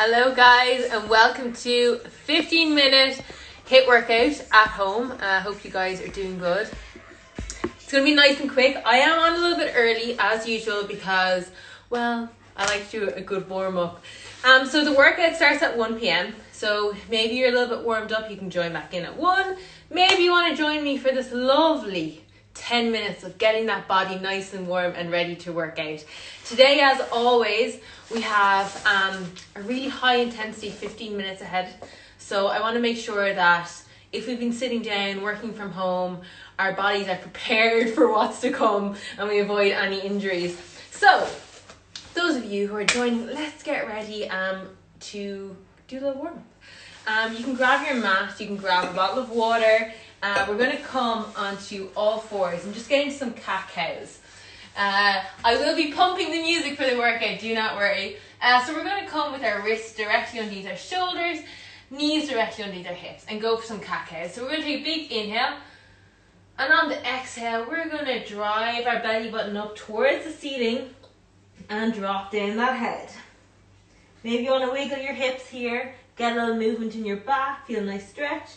Hello guys, and welcome to 15-minute HIIT workout at home. I hope you guys are doing good. It's gonna be nice and quick. I am on a little bit early as usual because, well, I like to do a good warm up. So the workout starts at 1 p.m. So maybe you're a little bit warmed up, you can join back in at 1. Maybe you wanna join me for this lovely 10 minutes of getting that body nice and warm and ready to work out. Today, as always, we have a really high intensity 15 minutes ahead. So I want to make sure that if we've been sitting down, working from home, our bodies are prepared for what's to come and we avoid any injuries. So those of you who are joining, let's get ready to do a little warm-up. You can grab your mat, you can grab a bottle of water. We're going to come onto all fours and just get into some cat cows. I will be pumping the music for the workout, do not worry. So we're going to come with our wrists directly underneath our shoulders, knees directly underneath our hips, and go for some cat cows. So we're going to take a big inhale, and on the exhale, we're going to drive our belly button up towards the ceiling and drop down that head. Maybe you want to wiggle your hips here, get a little movement in your back, feel a nice stretch.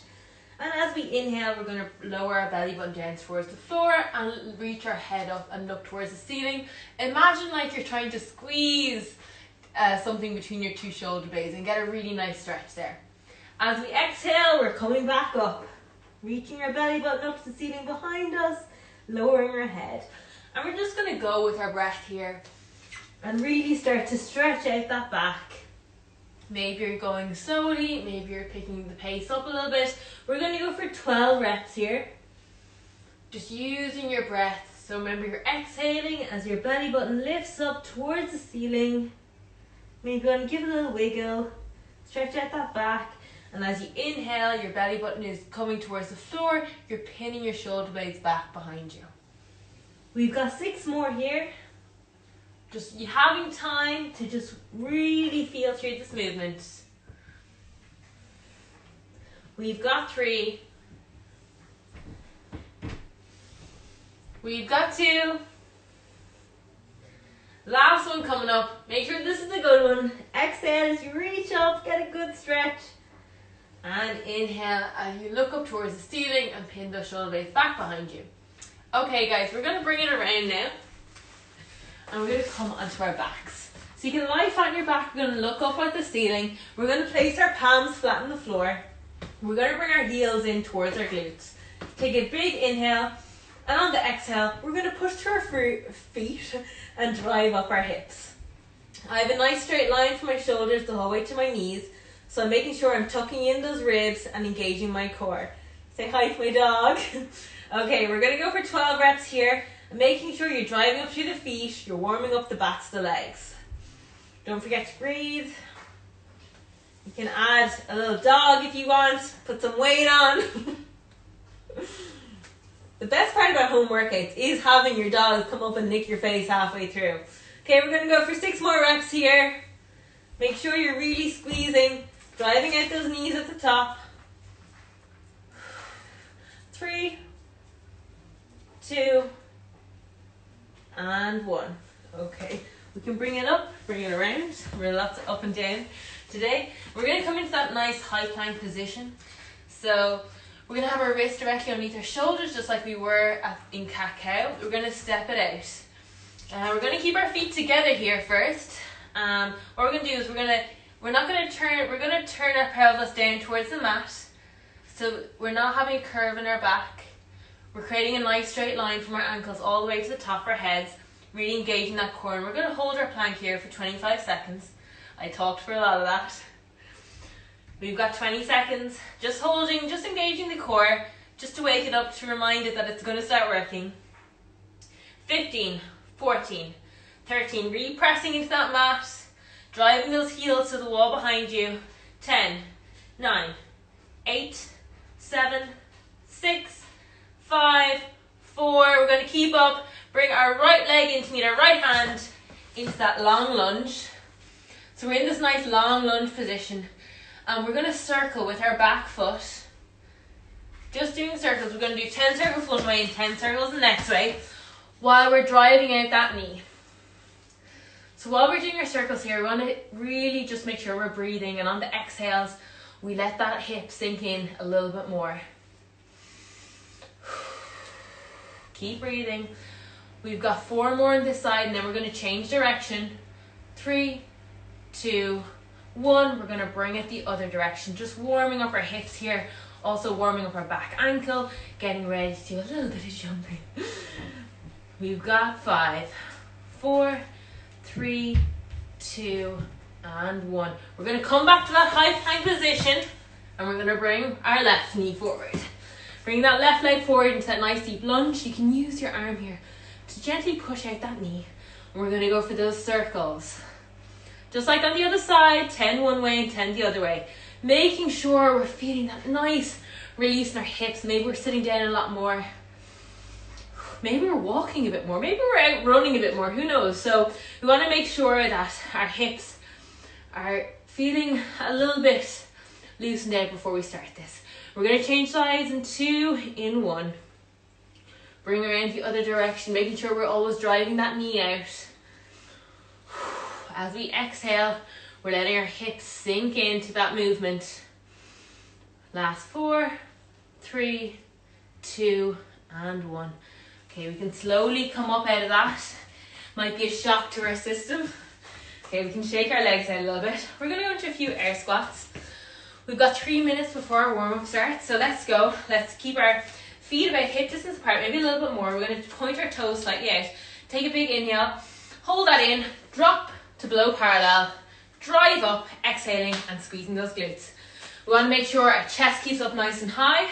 And as we inhale, we're going to lower our belly button down towards the floor and reach our head up and look towards the ceiling. Imagine like you're trying to squeeze something between your two shoulder blades and get a really nice stretch there. As we exhale, we're coming back up, reaching our belly button up to the ceiling behind us, lowering our head. And we're just going to go with our breath here and really start to stretch out that back. Maybe you're going slowly, maybe you're picking the pace up a little bit. We're going to go for 12 reps here. Just using your breath. So remember, you're exhaling as your belly button lifts up towards the ceiling. Maybe you want to give a little wiggle, stretch out that back. And as you inhale, your belly button is coming towards the floor. You're pinning your shoulder blades back behind you. We've got 6 more here. Just you having time to just really feel through this movement. We've got 3. We've got 2. Last one coming up. Make sure this is a good one. Exhale as you reach up, get a good stretch. And inhale as you look up towards the ceiling and pin those shoulder blades back behind you. Okay guys, we're going to bring it around now. And we're going to come onto our backs. So you can lie flat on your back. We're going to look up at the ceiling. We're going to place our palms flat on the floor. We're going to bring our heels in towards our glutes. Take a big inhale. And on the exhale, we're going to push through our feet and drive up our hips. I have a nice straight line from my shoulders the whole way to my knees. So I'm making sure I'm tucking in those ribs and engaging my core. Say hi to my dog. Okay, we're going to go for 12 reps here. Making sure you're driving up through the feet, you're warming up the backs of the legs. Don't forget to breathe. You can add a little dog if you want, put some weight on. The best part about home workouts is having your dog come up and lick your face halfway through. Okay, we're going to go for 6 more reps here. Make sure you're really squeezing, driving out those knees at the top. 3, 2, and 1. Okay, we can bring it up, bring it around. We're lots of up and down today. We're going to come into that nice high plank position. So we're going to have our wrists directly underneath our shoulders, just like we were in cat cow. We're going to step it out. We're going to keep our feet together here first. What we're going to do is we're going to turn our pelvis down towards the mat. So we're not having a curve in our back. We're creating a nice straight line from our ankles all the way to the top of our heads, really engaging that core. And we're going to hold our plank here for 25 seconds. I talked for a lot of that. We've got 20 seconds, just holding, just engaging the core, just to wake it up, to remind it that it's going to start working. 15, 14, 13, really pressing into that mat, driving those heels to the wall behind you. 10, 9, 8, 7, 6, 5, 4, we're going to keep up, bring our right leg in to meet our right hand into that long lunge. So we're in this nice long lunge position and we're going to circle with our back foot, just doing circles. We're going to do 10 circles one way and 10 circles the next way while we're driving out that knee. So while we're doing our circles here, we want to really just make sure we're breathing, and on the exhales, we let that hip sink in a little bit more. Keep breathing. We've got 4 more on this side, and then we're going to change direction. 3, 2, 1. We're going to bring it the other direction. Just warming up our hips here. Also warming up our back ankle. Getting ready to do a little bit of jumping. We've got 5, 4, 3, 2, and 1. We're going to come back to that high plank position, and we're going to bring our left knee forward. Bring that left leg forward into that nice deep lunge. You can use your arm here to gently push out that knee. And we're going to go for those circles. Just like on the other side, 10 one way and 10 the other way. Making sure we're feeling that nice release in our hips. Maybe we're sitting down a lot more. Maybe we're walking a bit more. Maybe we're out running a bit more. Who knows? So we want to make sure that our hips are feeling a little bit loosened out before we start this. We're going to change sides in 2, in 1. Bring around the other direction, making sure we're always driving that knee out. As we exhale, we're letting our hips sink into that movement. Last 4, 3, 2, and 1. Okay, we can slowly come up out of that. Might be a shock to our system. Okay, we can shake our legs out a little bit. We're going to go into a few air squats. We've got 3 minutes before our warm-up starts, so let's go. Let's keep our feet about hip distance apart, maybe a little bit more. We're going to point our toes slightly out. Take a big inhale, hold that in, drop to below parallel, drive up, exhaling and squeezing those glutes. We want to make sure our chest keeps up nice and high,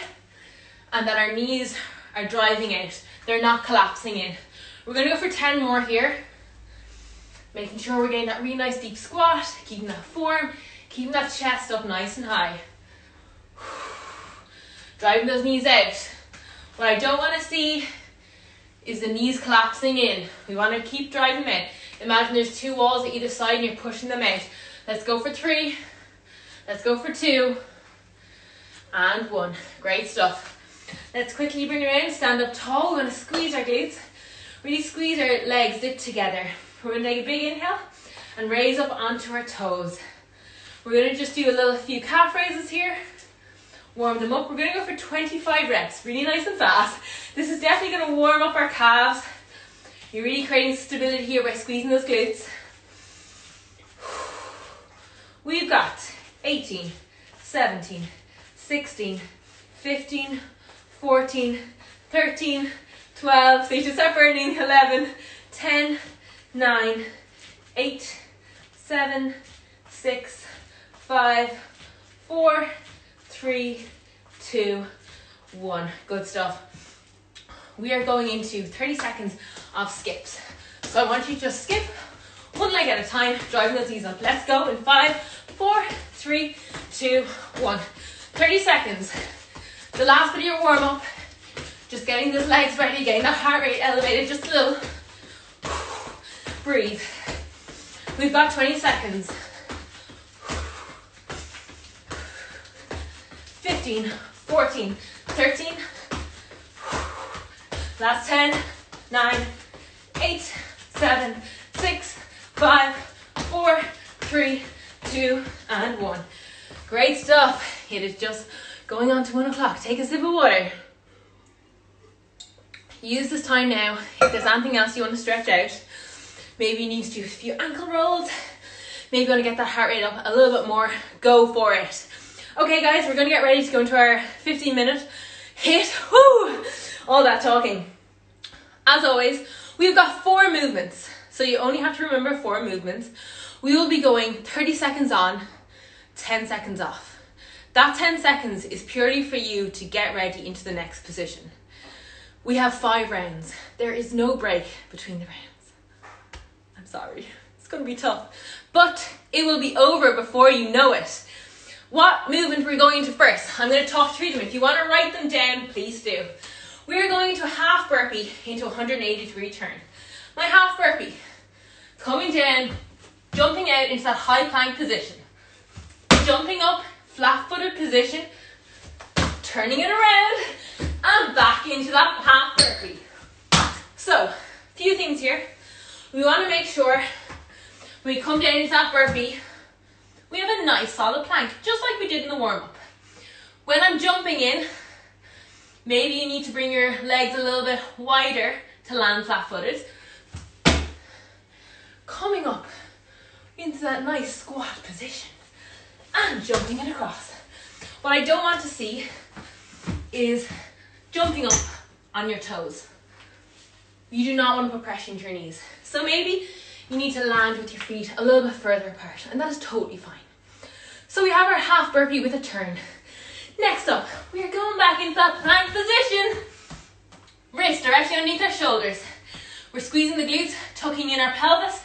and that our knees are driving out. They're not collapsing in. We're going to go for 10 more here. Making sure we're getting that really nice deep squat, keeping that form, keeping that chest up nice and high. Driving those knees out. What I don't want to see is the knees collapsing in. We want to keep driving them out. Imagine there's 2 walls at either side and you're pushing them out. Let's go for 3. Let's go for 2. And 1. Great stuff. Let's quickly bring around, stand up tall. We're going to squeeze our glutes, really squeeze our legs, dip together. We're going to take a big inhale and raise up onto our toes. We're going to just do a few calf raises here, warm them up. We're going to go for 25 reps, really nice and fast. This is definitely going to warm up our calves. You're really creating stability here by squeezing those glutes. We've got 18, 17, 16, 15, 14, 13, 12, so you should start burning, 11, 10, 9, 8, 7, 6, 5, 4, 3, 2, 1. Good stuff. We are going into 30 seconds of skips. So I want you to just skip one leg at a time, driving those knees up. Let's go in 5, 4, 3, 2, 1. 30 seconds. The last bit of your warm up, just getting those legs ready, getting that heart rate elevated just a little. Breathe. We've got 20 seconds. 15, 14, 13. Last 10, 9, 8, 7, 6, 5, 4, 3, 2, and 1. Great stuff. It is just going on to 1 o'clock. Take a sip of water. Use this time now. If there's anything else you want to stretch out, maybe you need to do a few ankle rolls. Maybe you want to get that heart rate up a little bit more. Go for it. Okay guys, we're going to get ready to go into our 15-minute HIIT. Woo! All that talking. As always, we've got 4 movements. So you only have to remember 4 movements. We will be going 30 seconds on, 10 seconds off. That 10 seconds is purely for you to get ready into the next position. We have 5 rounds. There is no break between the rounds. I'm sorry, it's going to be tough, but it will be over before you know it. What movement are we going into first? I'm going to talk through them. If you want to write them down, please do. We are going into a half burpee into a 180-degree turn. My half burpee, coming down, jumping out into that high plank position, jumping up, flat-footed position, turning it around, and back into that half burpee. So, a few things here. We want to make sure When we come down into that burpee, we have a nice solid plank, just like we did in the warm-up. When I'm jumping in, maybe you need to bring your legs a little bit wider to land flat-footed. Coming up into that nice squat position and jumping it across. What I don't want to see is jumping up on your toes. You do not want to put pressure into your knees. So maybe you need to land with your feet a little bit further apart, and that is totally fine. So we have our half burpee with a turn. Next up, we are going back into that plank position. Wrists directly underneath our shoulders. We're squeezing the glutes, tucking in our pelvis.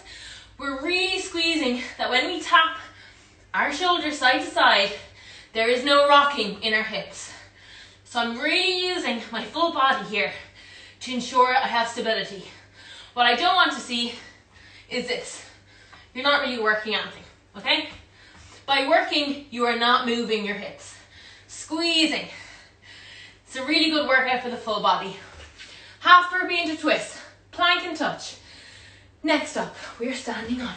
We're really squeezing that when we tap our shoulders side to side, there is no rocking in our hips. So I'm really using my full body here to ensure I have stability. What I don't want to see is this. You're not really working anything, okay? By working, you are not moving your hips. Squeezing. It's a really good workout for the full body. Half burpee into twist. Plank and touch. Next up, we're standing up.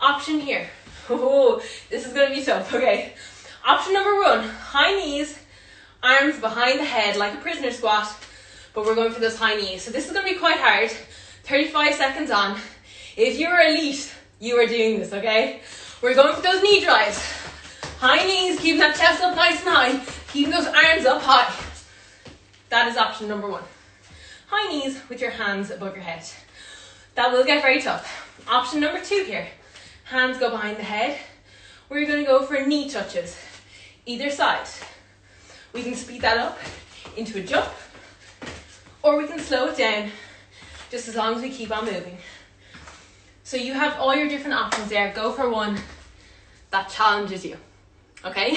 Option here. Oh, this is going to be tough, okay? Option number one, high knees, arms behind the head like a prisoner squat, but we're going for those high knees. So this is going to be quite hard. 35 seconds on. If you're elite, you are doing this, okay? We're going for those knee drives. High knees, keeping that chest up nice and high, keeping those arms up high. That is option number one. High knees with your hands above your head. That will get very tough. Option number two here. Hands go behind the head. We're going to go for knee touches, either side. We can speed that up into a jump, or we can slow it down, just as long as we keep on moving. So you have all your different options there. Go for one that challenges you, okay?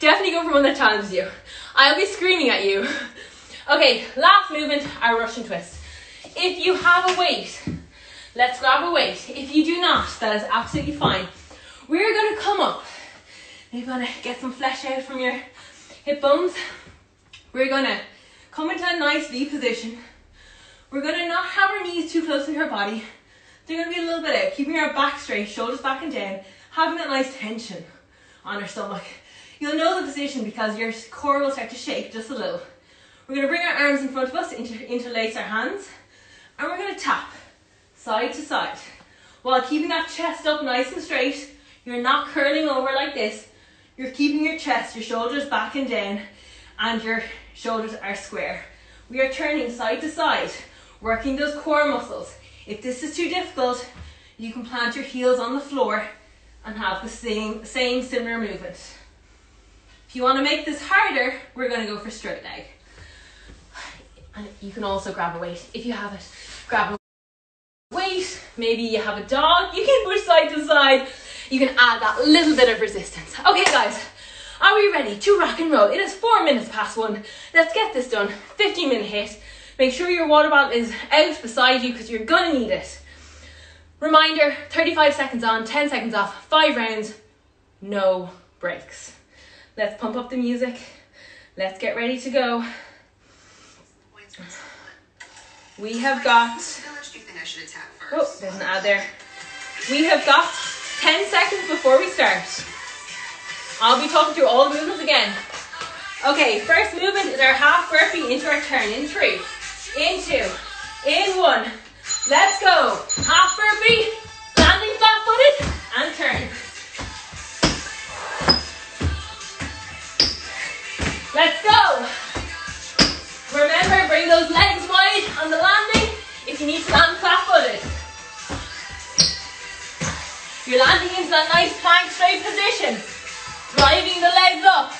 Definitely go for one that challenges you. I'll be screaming at you. Okay, last movement, our Russian twist. If you have a weight, let's grab a weight. If you do not, that is absolutely fine. We're going to come up. You're going to get some flesh out from your hip bones. We're going to come into a nice V position. We're going to not have our knees too close to her body. They're going to be a little bit out, keeping our back straight, shoulders back and down, having that nice tension on our stomach. You'll know the position because your core will start to shake just a little. We're going to bring our arms in front of us, interlace our hands, and we're going to tap side to side while keeping that chest up nice and straight. You're not curling over like this. You're keeping your chest, your shoulders back and down, and your shoulders are square. We are turning side to side, working those core muscles. If this is too difficult, you can plant your heels on the floor and have the same similar movement. If you want to make this harder, we're going to go for straight leg. And you can also grab a weight. If you have it, grab a weight. Maybe you have a dog. You can push side to side. You can add that little bit of resistance. Okay, guys, are we ready to rock and roll? It is 4 minutes past one. Let's get this done. 15-minute HIIT. Make sure your water bottle is out beside you because you're going to need it. Reminder, 35 seconds on, 10 seconds off, 5 rounds, no breaks. Let's pump up the music. Let's get ready to go. We have got... Oh, there's an ad there. We have got 10 seconds before we start. I'll be talking through all the movements again. Okay, first movement is our half burpee into our turn. In 3, in 2, in 1. Let's go. Half burpee, landing flat-footed, and turn. Let's go. Remember, bring those legs wide on the landing if you need to land flat-footed. You're landing into that nice plank straight position. Driving the legs up.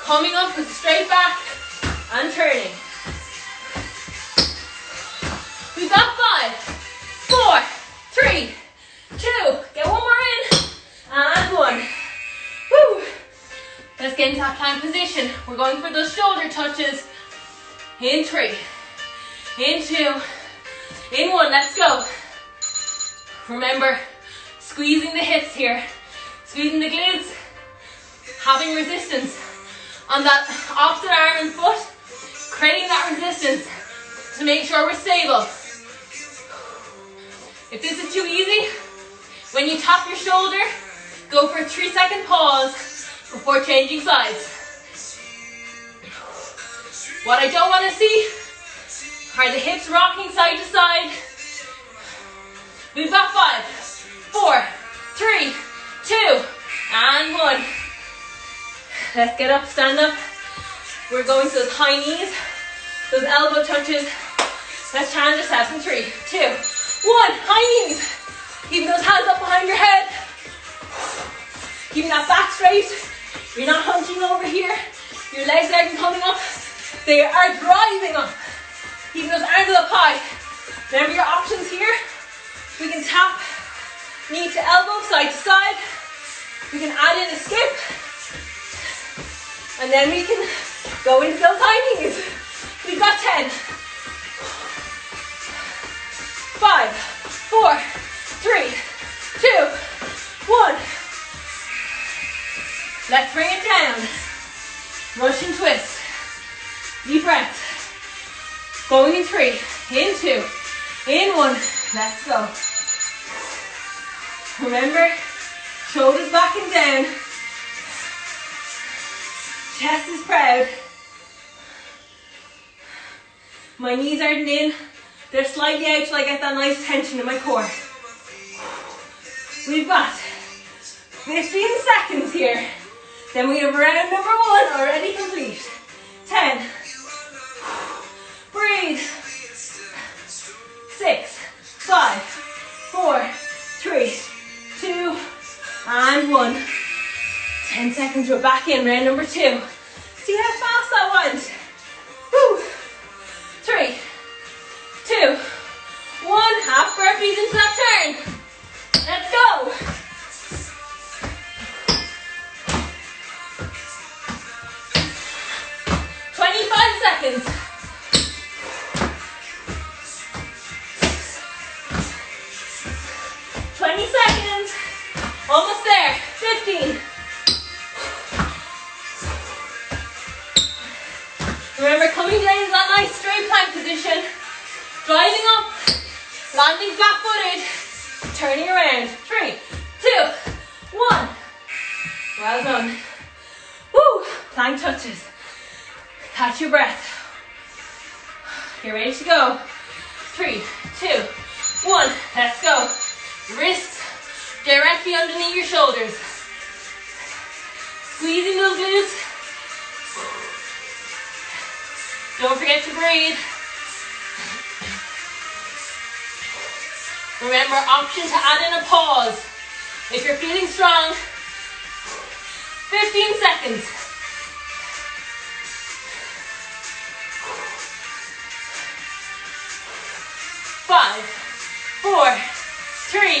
Coming up with a straight back and turning. We've got 5, 4, 3, 2. Get one more in and 1. Woo! Let's get into that plank position. We're going for those shoulder touches. In 3, in 2, in 1. Let's go. Remember, squeezing the hips here, squeezing the glutes, having resistance on that opposite arm and foot, creating that resistance to make sure we're stable. If this is too easy, When you tap your shoulder, go for a 3-second pause before changing sides. What I don't want to see are the hips rocking side to side. Move back 5, 4, 3, 2, and 1. Let's get up, stand up. We're going to those high knees, those elbow touches. Let's challenge ourselves in 3, 2, 1, high knees. Keep those hands up behind your head. Keep that back straight. You're not hunching over here. Your legs aren't coming up. They are driving up. Keep those arms up high. Remember your options here. We can tap knee to elbow, side to side. We can add in a skip. And then we can go into those high knees. We've got 10. 5, 4, 3, 2, 1. Let's bring it down. Rush and twist. Deep breath. Going in 3, in 2, in 1. Let's go. Remember, shoulders back and down. Chest is proud. My knees aren't in. They're slightly out till I get that nice tension in my core. We've got 15 seconds here. Then we have round number 1 already complete. 10. Breathe. 6, 5, 4, 3, 2, and 1. 10 seconds, we're back in round number 2. See how fast that went? Woo. 3, 2, 1. Half burpees into that turn. Let's go. Twenty seconds. Almost there. 15. Remember, coming down is that nice straight plank position. Driving up, landing flat-footed. Turning around. 3, 2, 1. Well done. Woo! Plank touches. Catch your breath. You're ready to go. 3, 2, 1. Let's go. Wrists directly underneath your shoulders. Squeezing those glutes. Don't forget to breathe. Remember, option to add in a pause. If you're feeling strong, 15 seconds. Five, 4, 3, 2,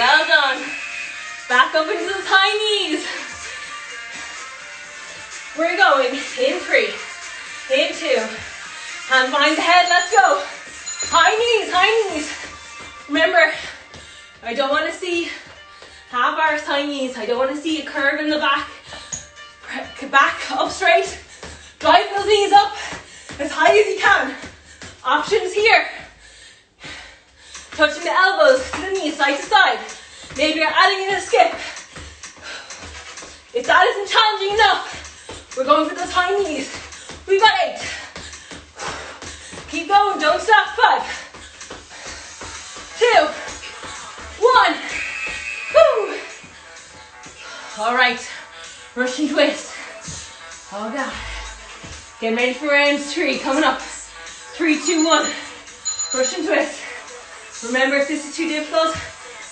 1. Well done. Back up into those high knees. We're going in 3, in 2. Hand behind the head, let's go. High knees, high knees. Remember, I don't want to see half arse high knees. I don't want to see a curve in the back. Back up straight. Drive those knees up as high as you can. Options here. Touching the elbows to the knees, side to side. Maybe you're adding in a skip. If that isn't challenging enough, we're going for those high knees. We've got 8. Keep going, don't stop. 5, 2, 1. Woo! All right, rush and twist. Oh God. Getting ready for round 3, coming up. 3, 2, 1. Rush and twist. Remember, if this is too difficult,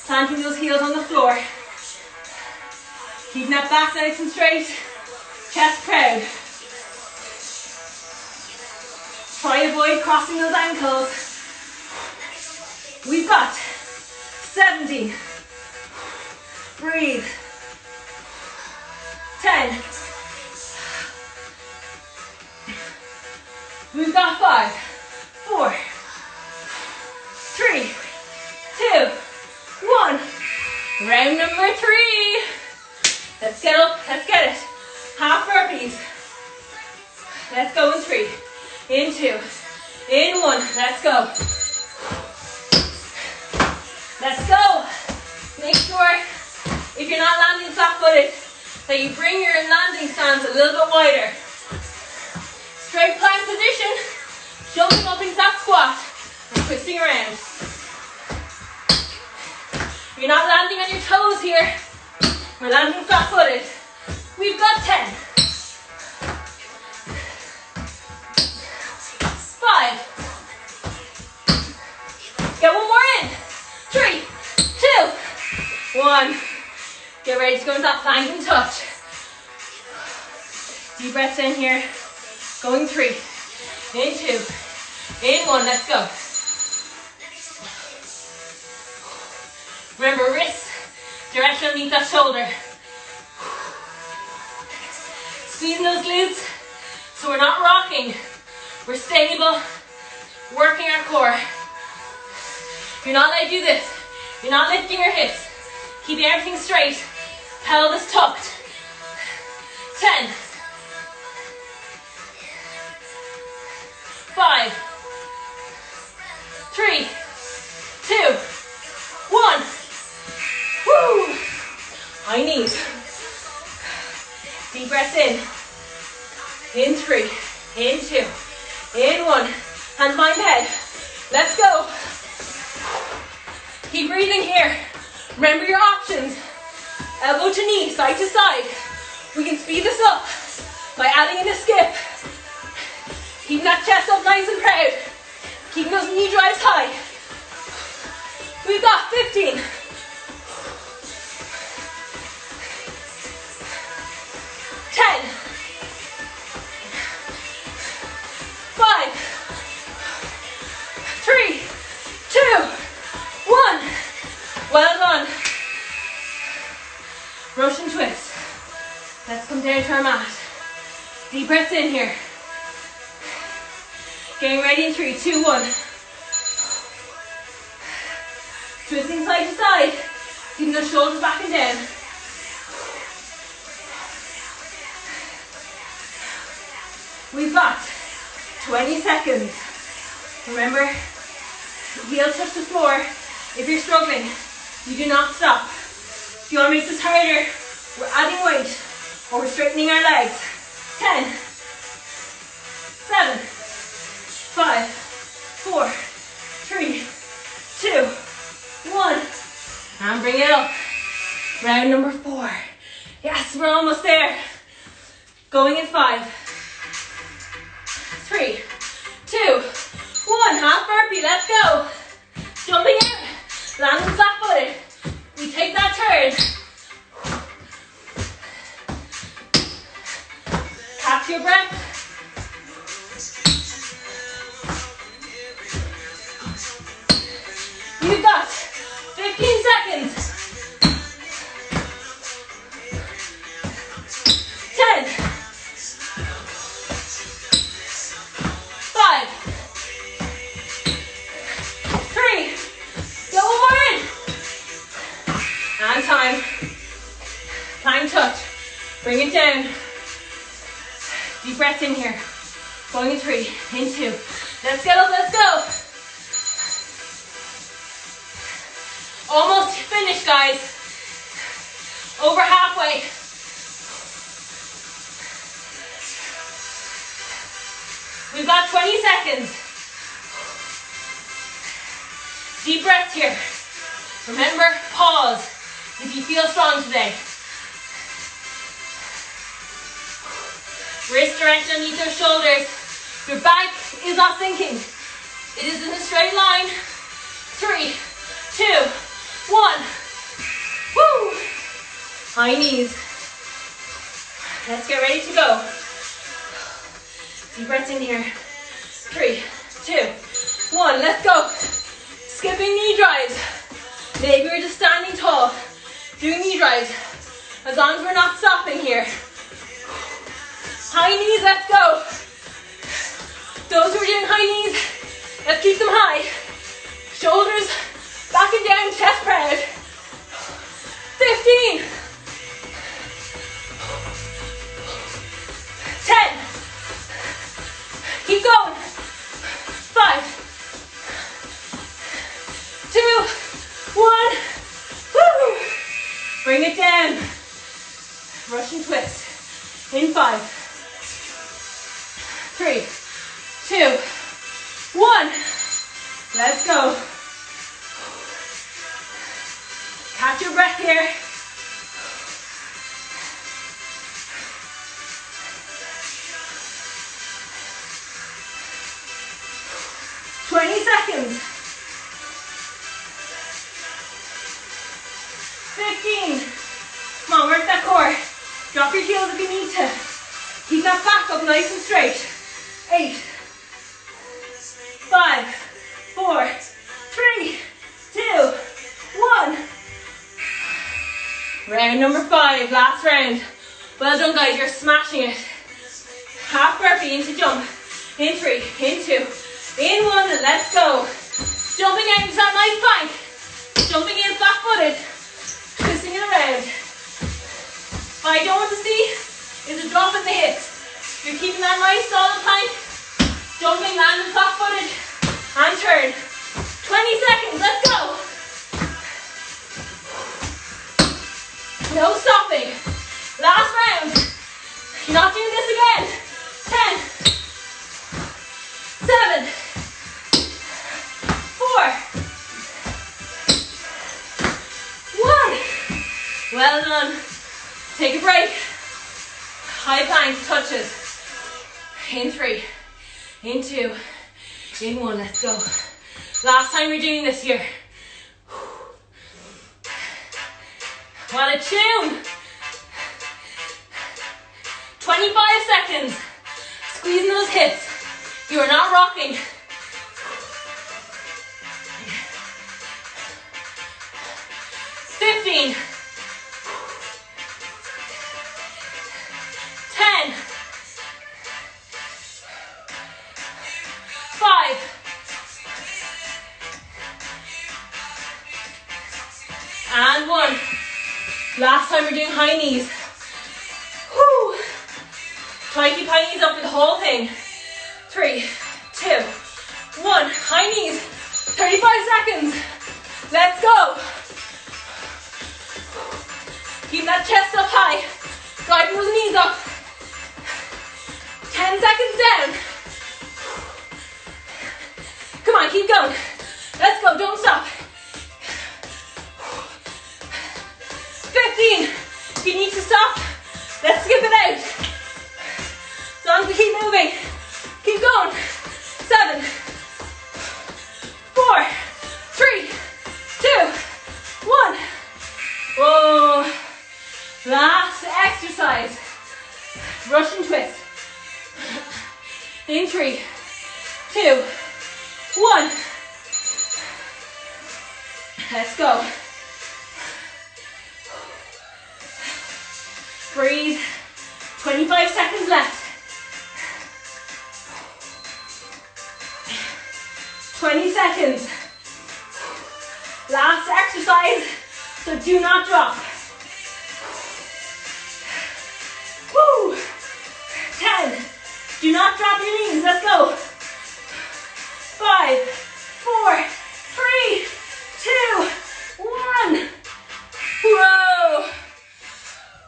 planting those heels on the floor. Keeping that back nice and straight. Chest proud. Try to avoid crossing those ankles. We've got 17. Breathe. 10. We've got 5, 4, 3, 2, 1. Round number 3. Let's get up. Let's get it. Half burpees. Let's go in 3. In 2, in 1, let's go. Let's go. Make sure if you're not landing flat-footed that you bring your landing stance a little bit wider. Straight plank position, jumping up into that squat and twisting around. You're not landing on your toes here. We're landing flat-footed. We've got 10. 5. Get one more in. 3, 2, 1. Get ready to go into that plank and touch. Deep breaths in here. Going 3. In 2. In 1. Let's go. Remember, wrists directly underneath that shoulder. Squeezing those glutes so we're not rocking. We're stable, working our core. You're not allowed to do this. You're not lifting your hips. Keeping everything straight. Pelvis tucked. 10. 5. 3. 2. 1. Woo! I need. Deep breath in. In 3. In 2. In 1. Hands behind the head. Let's go. Keep breathing here. Remember your options. Elbow to knee, side to side. We can speed this up by adding in a skip. Keeping that chest up nice and proud. Keeping those knee drives high. We've got 15. 10. 5. 3. 2. 1. Well done. Rush and twist. Let's come down to our mat. Deep breaths in here. Getting ready in 3, 2, 1. Twisting side to side. Keeping those shoulders back and down. We've got 20 seconds. Remember, heel touch the floor. If you're struggling, you do not stop. If you want to make this harder, we're adding weight or we're straightening our legs. 10, 7, 5, 4, 3, 2, 1. And bring it up. Round number 4. Yes, we're almost there. Going in 5. 3, 2, 1. Half burpee. Let's go. Jumping in. Landing flat-footed. We take that turn. Catch your breath. You've got 15 seconds. 10. 5. 3. Go one more in. And time. Plank touch. Bring it down. Deep breath in here. Going in 3. In 2. Let's get up. Let's go. Almost finished, guys. Over halfway. We've got 20 seconds. Deep breath here. Remember, pause if you feel strong today. Wrist direction underneath your shoulders. Your back is not sinking. It is in a straight line. 3, 2, 1. Woo! High knees. Let's get ready to go. Deep breaths in here. 3, 2, 1. Let's go. Skipping knee drives. Maybe we're just standing tall, doing knee drives. As long as we're not stopping here. High knees. Let's go. Those who are doing high knees, let's keep them high. Shoulders back and down, chest proud. 15. 10. Keep going. 5. 2. 1. Bring it down. Russian twist. In 5, 3, 2, 1. Let's go. Catch your breath here. Nice and straight. 8, 5, 4, 3, 2, 1. Round number 5, last round. Well done guys, you're smashing it. Half burpee into jump. In 3, in 2, in 1, and let's go. Jumping out into that nice plank. Jumping in flat footed. Twisting it around. What I don't want to see is a drop in the hips. You're keeping that nice solid plank. Jumping, landing flat footed. And turn. 20 seconds, let's go. No stopping. Last round. You're not doing this again. 10, 7, 4, 1. Well done. Take a break. High planks, touches. In 3, in 2, in 1, let's go. Last time we're doing this here. What a tune. 25 seconds. Squeezing those hips. You are not rocking. Last time we're doing high knees. Woo. Try to keep high knees up for the whole thing. 3, 2, 1. High knees. 35 seconds. Let's go. Keep that chest up high. Driving those knees up. 10 seconds down. Come on, keep going. Let's go. Don't stop. 15. If you need to stop, let's skip it out. As long as we keep moving. Keep going. 7, 4, 3, 2, 1. Whoa. Last exercise. Russian twist. In 3, 2, 1. Let's go. Breathe. 25 seconds left. 20 seconds. Last exercise, so do not drop. Woo! 10. Do not drop your knees. Let's go. 5, 4, 3, 2, 1. Whoa!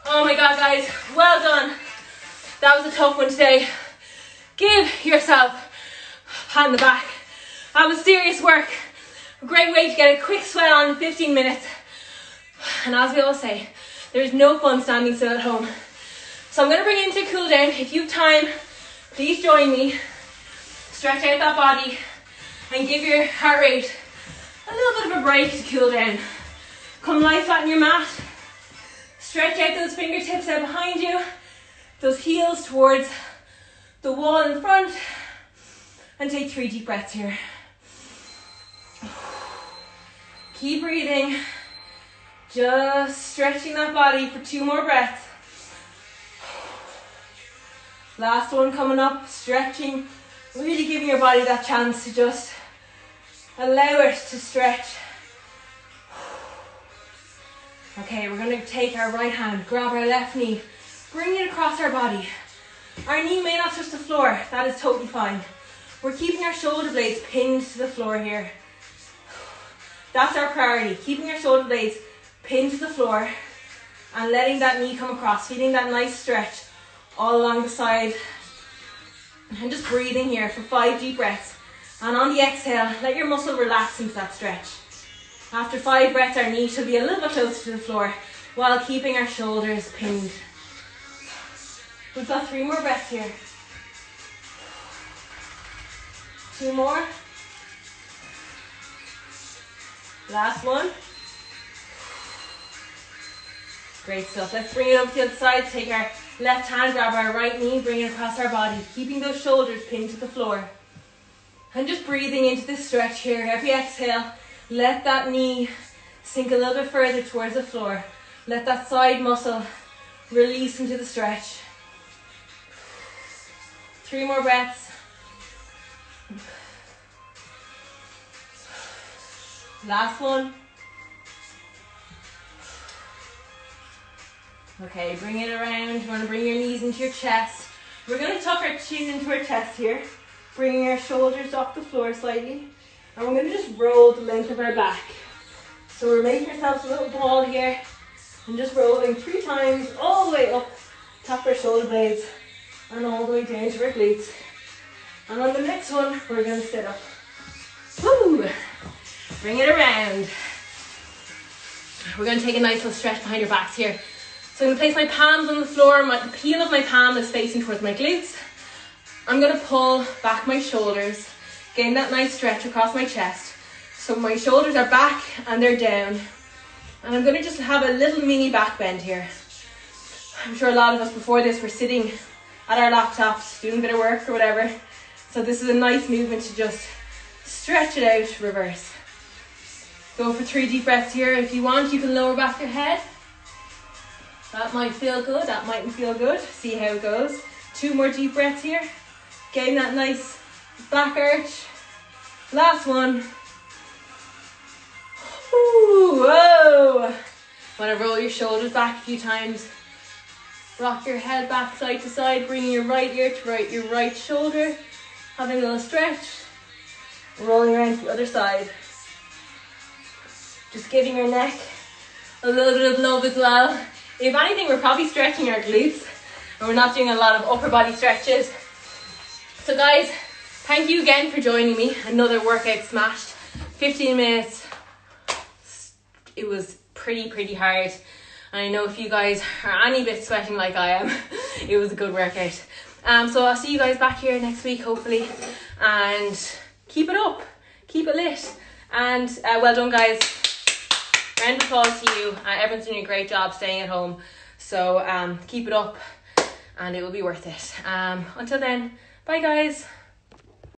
Oh my God, guys, well done. That was a tough one today. Give yourself a pat on the back. That was serious work. A great way to get a quick sweat on in 15 minutes. And as we all say, there's no fun standing still at home. So I'm gonna bring it into a cool down. If you have time, please join me. Stretch out that body and give your heart rate a little bit of a break to cool down. Come lie flat on your mat. Stretch out those fingertips out behind you, those heels towards the wall in front, and take 3 deep breaths here. Keep breathing, just stretching that body for 2 more breaths. Last one coming up, stretching, really giving your body that chance to just allow it to stretch. Okay, we're going to take our right hand, grab our left knee, bring it across our body. Our knee may not touch the floor, that is totally fine. We're keeping our shoulder blades pinned to the floor here. That's our priority, keeping our shoulder blades pinned to the floor and letting that knee come across, feeling that nice stretch all along the side. And just breathing here for 5 deep breaths. And on the exhale, let your muscle relax into that stretch. After 5 breaths, our knee should be a little bit closer to the floor while keeping our shoulders pinned. We've got 3 more breaths here. 2 more. Last one. Great stuff. Let's bring it up to the other side. Take our left hand, grab our right knee, bring it across our body, keeping those shoulders pinned to the floor. And just breathing into this stretch here. Every exhale, let that knee sink a little bit further towards the floor. Let that side muscle release into the stretch. 3 more breaths. Last one. Okay, bring it around. You want to bring your knees into your chest. We're going to tuck our chin into our chest here, bringing our shoulders off the floor slightly. And we're going to just roll the length of our back. So we're making ourselves a little ball here and just rolling 3 times all the way up, top of our shoulder blades and all the way down to our glutes. And on the next one, we're going to sit up. Woo! Bring it around. We're going to take a nice little stretch behind your backs here. So I'm going to place my palms on the floor. The heel of my palm is facing towards my glutes. I'm going to pull back my shoulders, gain that nice stretch across my chest. So my shoulders are back and they're down. And I'm going to just have a little mini back bend here. I'm sure a lot of us before this were sitting at our laptops doing a bit of work or whatever. So this is a nice movement to just stretch it out, reverse. Go for 3 deep breaths here. If you want, you can lower back your head. That might feel good, that mightn't feel good. See how it goes. 2 more deep breaths here. Gain that nice back arch. Last one. Ooh, whoa. Want to roll your shoulders back a few times. Rock your head back side to side, bringing your right ear to your right shoulder. Having a little stretch. Rolling around to the other side. Just giving your neck a little bit of love as well. If anything, we're probably stretching our glutes and we're not doing a lot of upper body stretches. So guys, thank you again for joining me. Another workout smashed. 15 minutes. It was pretty hard. And I know if you guys are any bit sweating like I am, it was a good workout. So I'll see you guys back here next week, hopefully. And keep it up. Keep it lit. And well done, guys. Round of applause to you. Everyone's doing a great job staying at home. So keep it up and it will be worth it. Until then, bye guys.